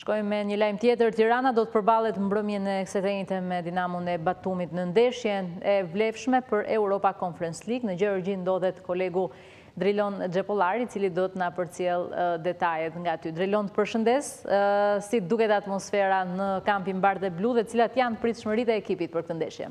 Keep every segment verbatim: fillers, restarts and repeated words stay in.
Shkojmë me një lajm tjetër. Tirana do të përballet mbrëmjen e kësaj ditë me Dinamon e Batumit në ndeshjen e vlefshme për Europa Conference League. Në Gjergji ndodhet kolegu Drilon Xhepollari, i cili do të na përcjell uh, detajet nga aty. Drilon, të përshëndes. Uh, si duket atmosfera në kampin bardh e blu dhe cilat janë pritshmëritë e ekipit për këtë ndeshje?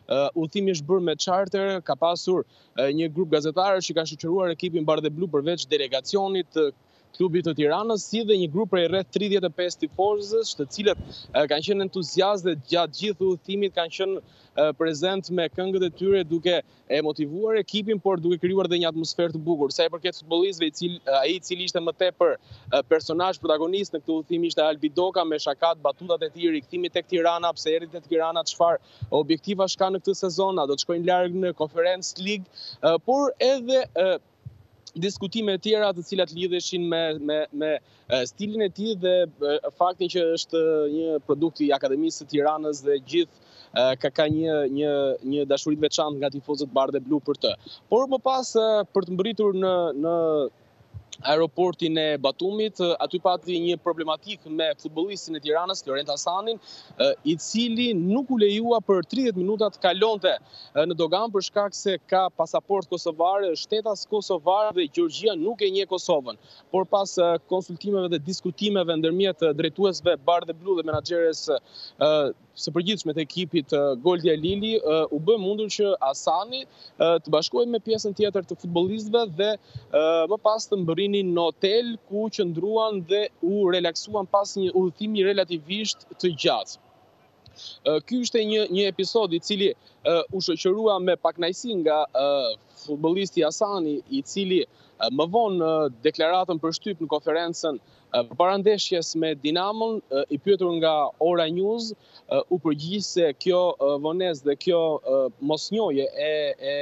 Uh, Udhëtimi është bërë me charter, ka pasur uh, një grup gazetarësh që kanë shoqëruar ekipin bardh e blu përveç delegacionit të uh, klubit të Tiranës, si dhe një grup prej rreth tridhjetë e pesë tifozës, të cilët uh, kanë qenë entuziastë gjatë gjithë udhëtimit, kanë qenë uh, prezent me këngët e tyre duke e motivuar ekipin, por duke krijuar dhe një atmosferë të bukur. Sa i përket futbollistëve, uh, ai i cili ishte më tepër uh, personazh protagonist në këtë udhëtim ishte Albi Doka me shakat, batutat e tij, rikthimi tek Tirana, pse erdhi tek Tirana, çfarë objektivash ka në këtë sezon, do të shkojnë larg në Conference League, uh, por edhe uh, diskutime e tjera të cilat lidheshin me, me, me stilin e tij dhe faktin që është një produkt i Akademisë së Tiranës dhe gjithë ka ka një një një dashuri të veçantë nga tifozët bardhë e blu për të. Por më pas për të mbritur në në aeroportin e Batumit, aty pati një problematik me futbollistin e Tiranës, Asanin, i cili nuk u lejua për tridhjetë minuta të kalonte në dogan për shkak se ka pasaport kosovare, shtetas kosovar dhe Gjeorgjia nuk e njeh Kosovën. Por pas konsultimeve dhe diskutimeve ndërmjet drejtuesve bardhë blu dhe menaxheres së përgjithshme të ekipit Goldia Lili, u bë mundur që Asani të bashkohej me pjesën tjetër të futbollistëve dhe më pas të mbërrinin në hotel ku qëndruan dhe u relaksuan pas një udhëtimi relativisht të gjatë. Ky ishte një një episod i cili u shoqërua me pakënaqësi nga futbollisti Asani, i cili më vonë deklaratën për shtyp në konferencën përpara ndeshjes me Dinamon, i pyetur nga Ora News, u përgjigj se kjo vonesë dhe kjo mosnjohje e, e,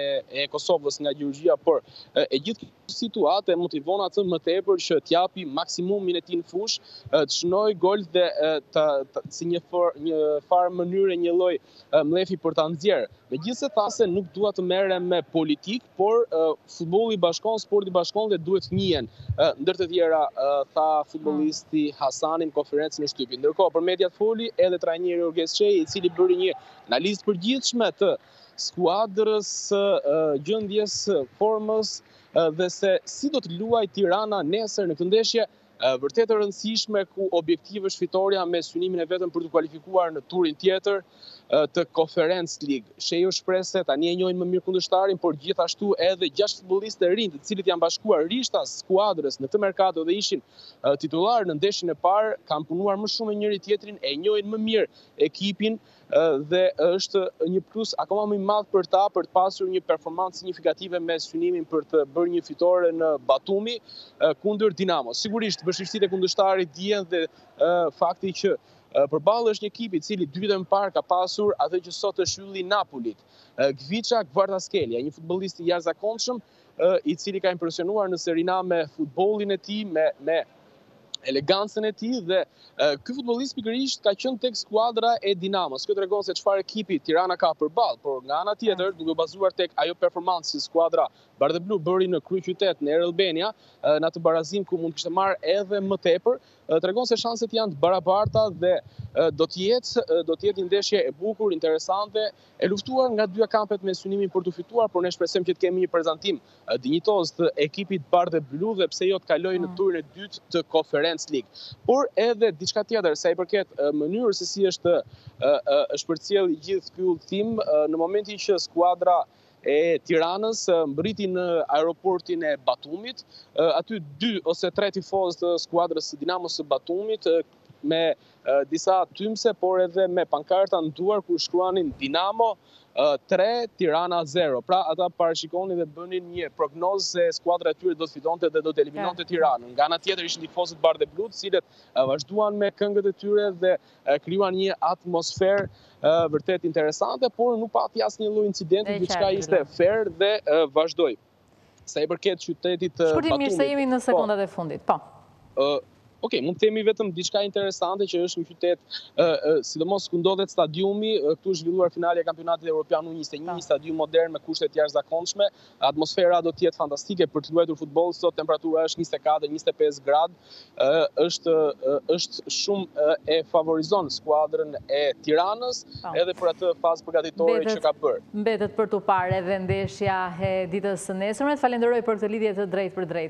e Kosovës nga Gjeorgjia, por e gjithë situatë e motivon atë më tepër që të japi maksimumin e tij në fushë, të shënojë gol dhe të, të, si një, for, një farë mënyrë një lloj mlefi për ta nxjerrë. Megjithëse tha se nuk dua të merrem me politik, por futbolli bashkon, sporti bashkon dhe duhet njihen. Ndër të tjera tha futbolisti Hasanin konferencën e shtypit. Ndërkohë për mediat foli edhe trajneri Orgesçej, i cili bëri një analizë përgjithshme të skuadrës, gjendjes, formës dhe se si do të luajë Tirana nesër në këtë ndeshje vërtet e rëndësishme ku objektivi është fitoria me synimin e vetëm për të kualifikuar në turin tjetër të Conference League. Shehu shpresë se tani e njohin më mirë kundërshtarin, por gjithashtu edhe gjashtë futbollistë të rinj, të cilët janë bashkuar rishtas skuadrës në këtë merkato dhe ishin titullar në ndeshjen e parë, kanë punuar më shumë me njëri tjetrin, e njohin më mirë ekipin dhe është një plus akoma më i madh për ta për të pasur një performancë signifikative me synimin për të bërë një fitore në Batumi kundër Dinamos. Sigurisht bashkështitë e kundërshtarit dihen dhe fakti që përballë është një ekip i cili dy vite më parë ka pasur atë që sot është ylli i Napolit. Gvica Gvardaskeli, një futbollist i jashtëzakonshëm i cili ka impresionuar në Serie A me futbollin e tij, me me elegancën e tij dhe ky futbollist pikërisht ka qenë tek skuadra e Dinamos. Kjo tregon se çfarë ekipi Tirana ka përballë, por nga ana tjetër, duke bazuar tek ajo performancë që skuadra bardhë-blu bëri në kryeqytet në Albania, në atë barazim ku mund kishte marrë edhe më tepër, tregon se shanset janë të barabarta dhe do të jetë do të jetë një ndeshje e bukur, interesante, e luftuar nga dyja kampet me synimin për të fituar, por ne shpresojmë që të kemi një prezantim dinjitoz të ekipit bardhë-blu dhe pse jo të kalojë në turin e dytë të Conference League. Por edhe diçka tjetër sa i përket mënyrës se si është është përcjell i gjithë ky udhtim në momentin që skuadra e Tiranës mbriti në aeroportin e Batumit, aty dy ose tre tifozë të skuadrës së Dinamos së Batumit me uh, disa tymse, por edhe me pankarta nduar ku shkruanin Dinamo uh, tre Tirana zero. Pra ata parashikonin dhe bënin një prognozë se skuadra e tyre do të fitonte dhe do të eliminonte Tiranën. Nga ana tjetër ishin tifozët bardhë blut, cilët uh, vazhduan me këngët e tyre dhe uh, krijuan një atmosferë uh, vërtet interesante, por nuk pati asnjë lloj incidenti, diçka ishte fair dhe uh, vazhdoi. Sa i përket qytetit Batumit. Shkurtimisht se jemi në sekundat e fundit. Po. Uh, Ok, mund të themi vetëm diçka interesante që është një qytet, uh, uh, sidomos ku ndodhet stadiumi, uh, këtu është zhvilluar finalja e kampionatit evropian U njëzet e një, një stadium modern me kushte të jashtëzakonshme. Atmosfera do të jetë fantastike për të luajtur futboll. Sot temperatura është njëzet e katër njëzet e pesë gradë, uh, është uh, është shumë uh, e favorizon skuadrën e Tiranës, pa. Edhe për atë fazë përgatitore që ka bërë. Mbetet për tu parë edhe ndeshja e ditës së nesërmet. Falenderoj për këtë lidhje të drejtë për drejtë.